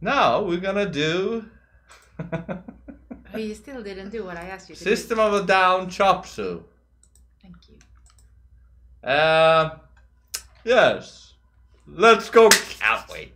Now we're gonna do... But you still didn't do what I asked you to System of a Down, Chop Suey. Thank you. Yes. Let's go. Can't wait.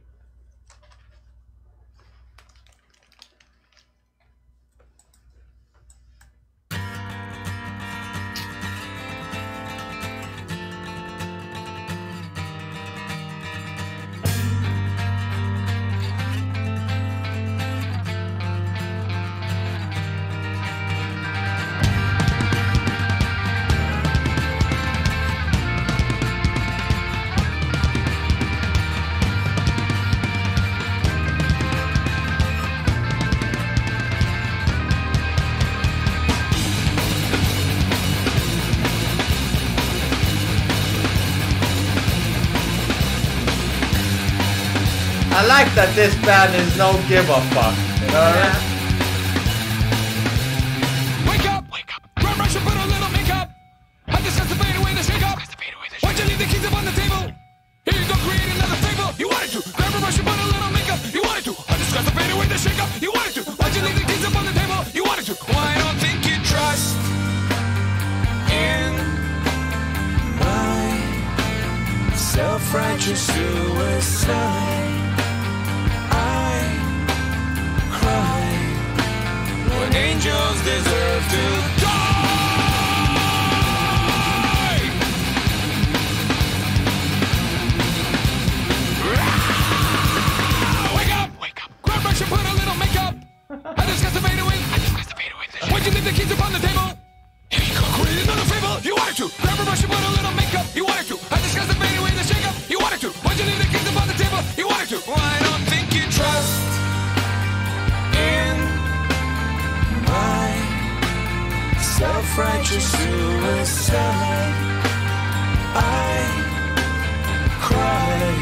I like that this band is no give a fuck, you know what I mean? Wake up, run, rush and put a little makeup. I just have to fade away the shake-up. Why'd you leave the keys up on the table? If you don't create another fable, you wanted to. Grab a rush and put a little makeup, you wanted to. I just got to fade away the shake-up, you wanted to. Why'd you leave the keys up on the table, you wanted to. Well, I don't think you trust in my self-righteous suicide. Angels deserve to die. Wake up, grab brush and put a little makeup. I just got to fade away. Why'd you leave the keys upon the table? Here you go, create another fable. You wanted to. Grab a brush and put a little makeup. You wanted to. I just got to fade away the shake up. You wanted to. Why'd you leave the keys upon the table? You wanted to. Well, I don't think you trust in my self-righteous suicide. I cry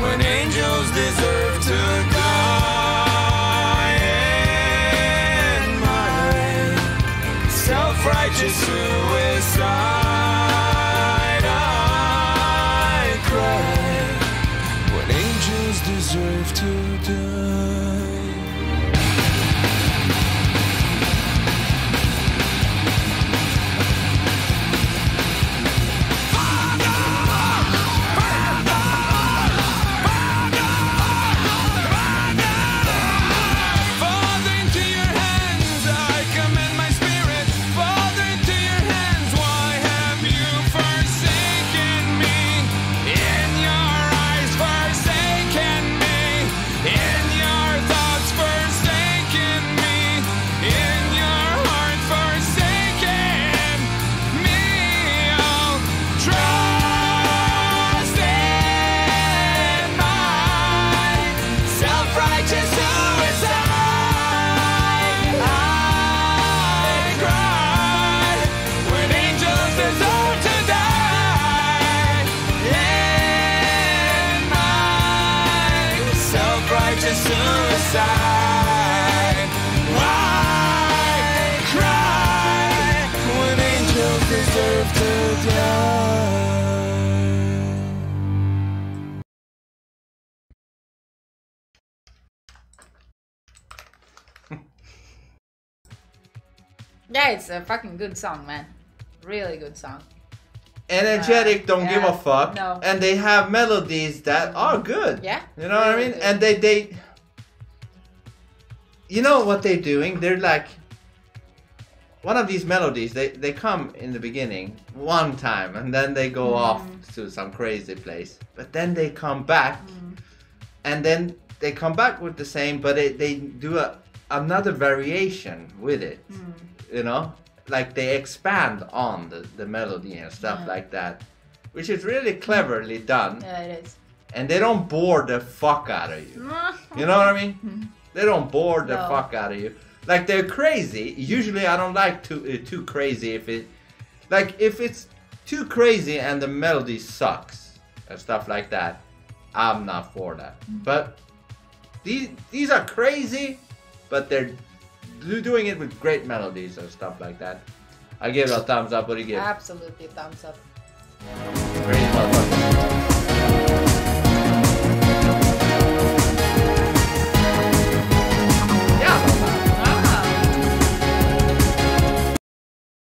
when angels deserve to die. In my self-righteous suicide, I cry when angels deserve to die. Yeah, it's a fucking good song, man. Really good song. Energetic, don't give a fuck. No. And they have melodies that are good. Yeah. You know what I mean? Good. And they... You know what they're doing? They're like... One of these melodies, they come in the beginning one time and then they go off to some crazy place. But then they come back and then they come back with the same, but they do another variation with it. You know, like they expand on the melody and stuff like that, which is really cleverly done. Yeah, it is. And they don't bore the fuck out of you. You know what I mean? They don't bore the fuck out of you. Like they're crazy. Usually I don't like too crazy if it's too crazy and the melody sucks and stuff like that. I'm not for that. But these are crazy, but they're doing it with great melodies and stuff like that. I give it a thumbs up. What do you give? Absolutely thumbs up. Great.